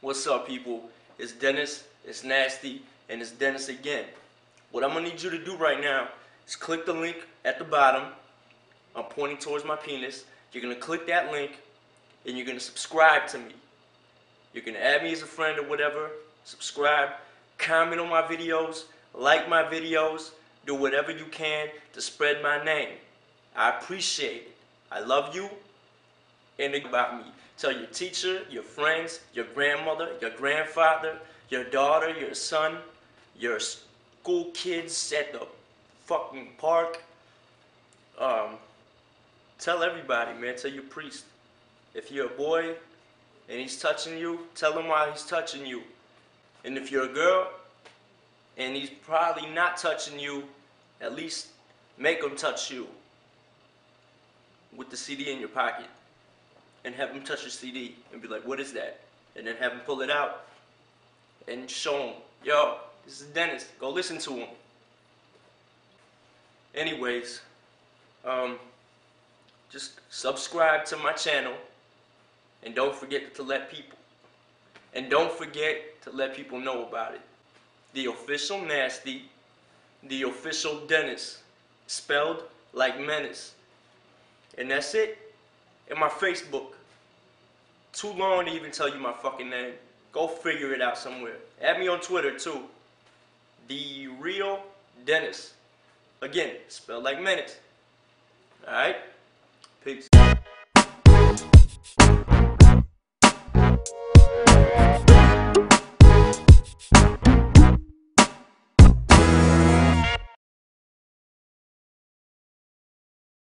What's up, people? It's Dennis, it's Nasty, and it's Dennis again. What I'm gonna need you to do right now is click the link at the bottom. I'm pointing towards my penis. You're gonna click that link and you're gonna subscribe to me. You're gonna add me as a friend or whatever, subscribe, comment on my videos, like my videos, do whatever you can to spread my name. I appreciate it. I love you. And about me. Tell your teacher, your friends, your grandmother, your grandfather, your daughter, your son, your school kids at the fucking park. Tell everybody, man. Tell your priest. If you're a boy and he's touching you, tell him why he's touching you. And if you're a girl and he's probably not touching you, at least make him touch you with the CD in your pocket. And have him touch your CD and be like, what is that? And then have him pull it out and show him, yo, this is Dennis, go listen to him. Anyways, just subscribe to my channel and don't forget to let people. And don't forget to let people know about it. The official Nasty, the official Dennis, spelled like menace. And that's it. And my Facebook. Too long to even tell you my fucking name. Go figure it out somewhere. Add me on Twitter too. The Real Dennis. Again, spelled like menace. Alright? Peace.